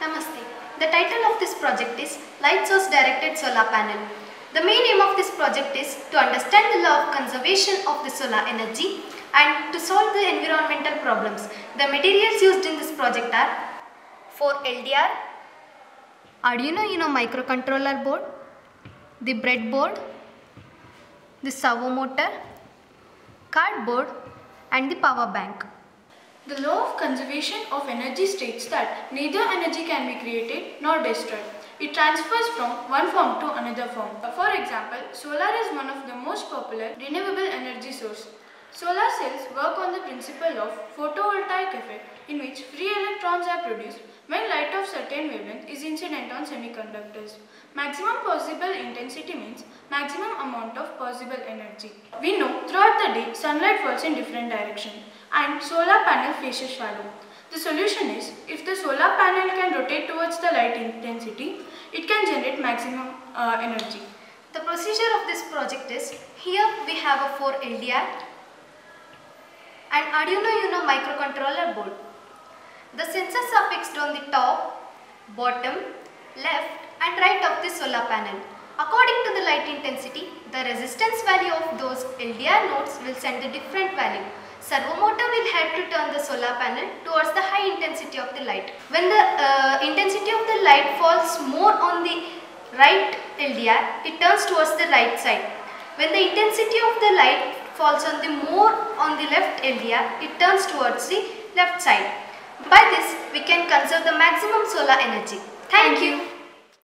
Namaste. The title of this project is Light Source Directed Solar Panel. The main aim of this project is to understand the law of conservation of the solar energy and to solve the environmental problems. The materials used in this project are 4 LDR, Arduino Uno microcontroller board, the breadboard, the servo motor, cardboard and the power bank. The law of conservation of energy states that neither energy can be created nor destroyed. It transfers from one form to another form. For example, solar is one of the most popular renewable energy source. Solar cells work on the principle of photovoltaic effect, in which free electrons are produced when light of certain wavelength is incident on semiconductors. Maximum possible intensity means maximum amount of possible energy. We know throughout the day sunlight falls in different direction and solar panel faces shadow. The solution is, if the solar panel can rotate towards the light intensity, it can generate maximum energy. The procedure of this project is, here we have a 4 LDR and Arduino Uno microcontroller board. The sensors are fixed on the top, bottom, left and right of the solar panel. According to the light intensity, the resistance value of those LDR nodes will send a different value. Servo motor will help to turn the solar panel towards the high intensity of the light. When the intensity of the light falls more on the right LDR, it turns towards the right side. When the intensity of the light falls on the more on the left LDR, it turns towards the left side. By this, we can conserve the maximum solar energy. Thank you.